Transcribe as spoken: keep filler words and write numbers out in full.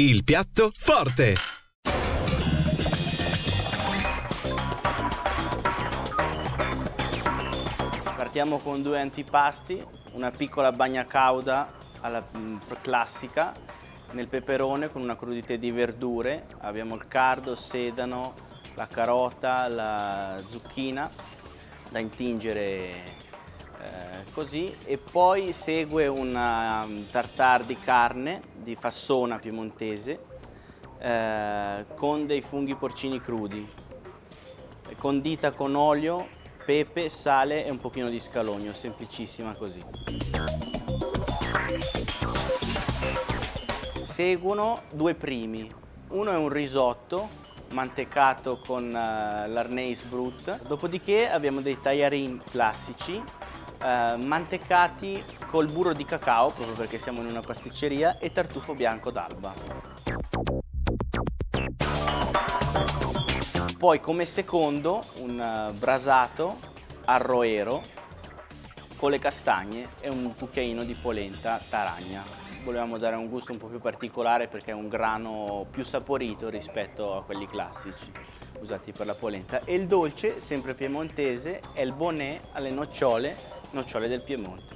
il piatto forte! Partiamo con due antipasti, una piccola bagna cauda alla classica, nel peperone con una crudité di verdure, abbiamo il cardo, il sedano, la carota, la zucchina da intingere eh, così, e poi segue una um, tartare di carne di fassona piemontese eh, con dei funghi porcini crudi, condita con olio, pepe, sale e un pochino di scalogno, semplicissima così. Seguono due primi, uno è un risotto mantecato con uh, l'Arneis Brut, dopodiché abbiamo dei tagliarini classici uh, mantecati col burro di cacao, proprio perché siamo in una pasticceria, e tartufo bianco d'alba. Poi come secondo un uh, brasato al roero con le castagne e un cucchiaino di polenta taragna. Volevamo dare un gusto un po' più particolare perché è un grano più saporito rispetto a quelli classici usati per la polenta. E il dolce, sempre piemontese, è il bonet alle nocciole, nocciole del Piemonte.